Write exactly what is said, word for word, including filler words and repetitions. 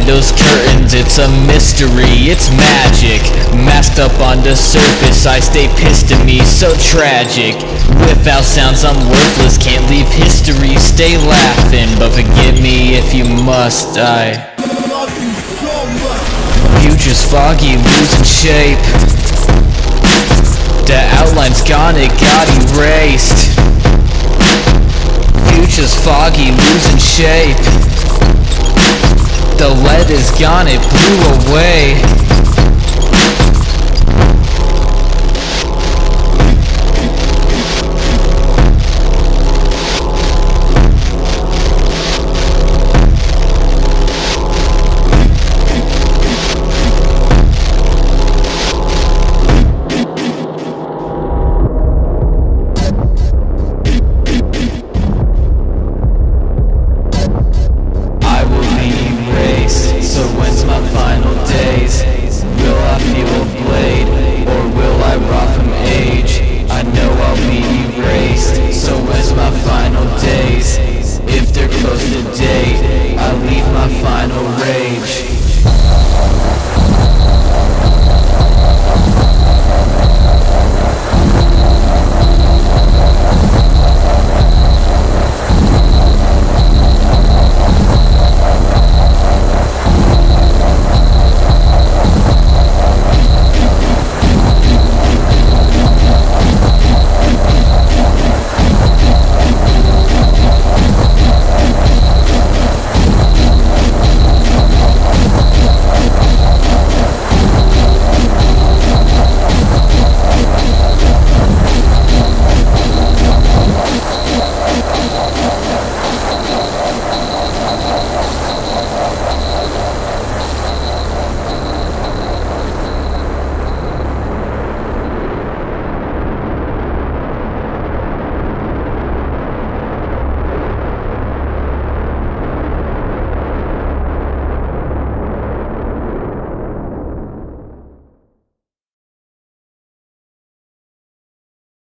behind those curtains, it's a mystery, it's magic. Masked up on the surface, I stay pissed at me, so tragic. Without sounds I'm worthless, can't leave history, stay laughing. But forgive me if you must, I love you so much. Future's foggy, losing shape. The outline's gone, it got erased. Future's foggy, losing shape. The lead is gone, it blew away.